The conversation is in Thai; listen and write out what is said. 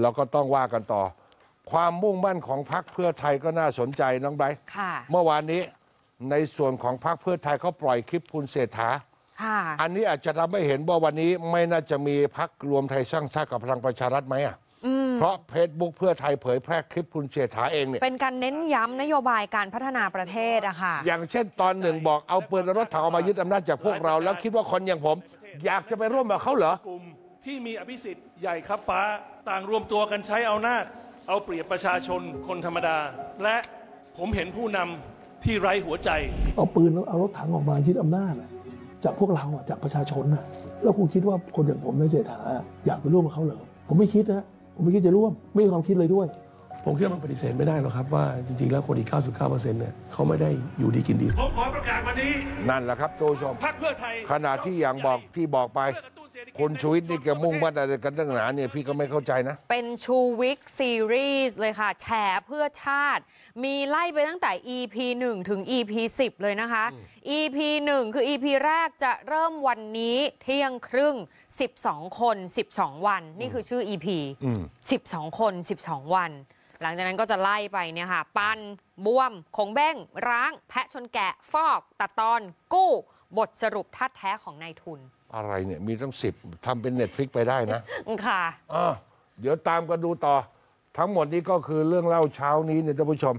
แล้วก็ต้องว่ากันต่อความมุ่งมั่นของพรรคเพื่อไทยก็น่าสนใจน้องไบร์ทเมื่อวานนี้ในส่วนของพรรคเพื่อไทยเขาปล่อยคลิปคุณเศรษฐาอันนี้อาจจะทำให้เห็นว่าวันนี้ไม่น่าจะมีพรรครวมไทยสร้างชาติกับพลังประชารัฐไหมอ่ะเพราะเฟซบุ๊กเพื่อไทยเผยแพร่คลิปคุณเศรษฐาเองเนี่ยเป็นการเน้นย้ำนโยบายการพัฒนาประเทศอะค่ะอย่างเช่นตอนหนึ่งบอกเอาปืนและรถถังมายึดอำนาจจากพวกเราแล้วคิดว่าคนอย่างผมอยากจะไปร่วมกับเขาเหรอกลุ่มที่มีอภิสิทธิ์ใหญ่ครับฟ้าต่างรวมตัวกันใช้เอาหน้าเอาเปรียบประชาชนคนธรรมดาและผมเห็นผู้นำที่ไร้หัวใจเอาปืนแล้วเอารถถังออกมายึดอำนาจจากพวกเราจากประชาชนแล้วคุณคิดว่าคนอย่างผมในเศรษฐาอยากไปร่วมกับเขาเหรอผมไม่คิดนะผมไม่คิดจะร่วมไม่มีความคิดเลยด้วยผมคิดว่ามันปฏิเสธไม่ได้หรอกครับว่าจริงๆแล้วคนอีก 99% เนี่ยเขาไม่ได้อยู่ดีกินดีผมขอประกาศวันนี้นั่นแหละครับตัวชมพรรคเพื่อไทยขณะที่อย่างบอกที่บอกไปคนชูวิทย์นี่แกมุ่งมั่นอะไรกันตั้งหนาเนี่ยพี่ก็ไม่เข้าใจนะเป็นชูวิทย์ซีรีส์เลยค่ะแฉเพื่อชาติมีไล่ไปตั้งแต่ EP 1 ถึง EP 10 เลยนะคะ EP 1 คือ EP แรกจะเริ่มวันนี้เที่ยงครึ่ง12 คน 12 วันนี่คือชื่อ EP 12 คน 12 วันหลังจากนั้นก็จะไล่ไปเนี่ยค่ะปั้นบวมคงเบ้งร้างแพะชนแกะฟอกตัดตอนกู้บทสรุปท่าแท้ของนายทุนอะไรเนี่ยมีตั้ง10ทำเป็น Netflix ไปได้นะค่ะเดี๋ยวตามกันดูต่อทั้งหมดนี้ก็คือเรื่องเล่าเช้านี้เนี่ยท่านผู้ชม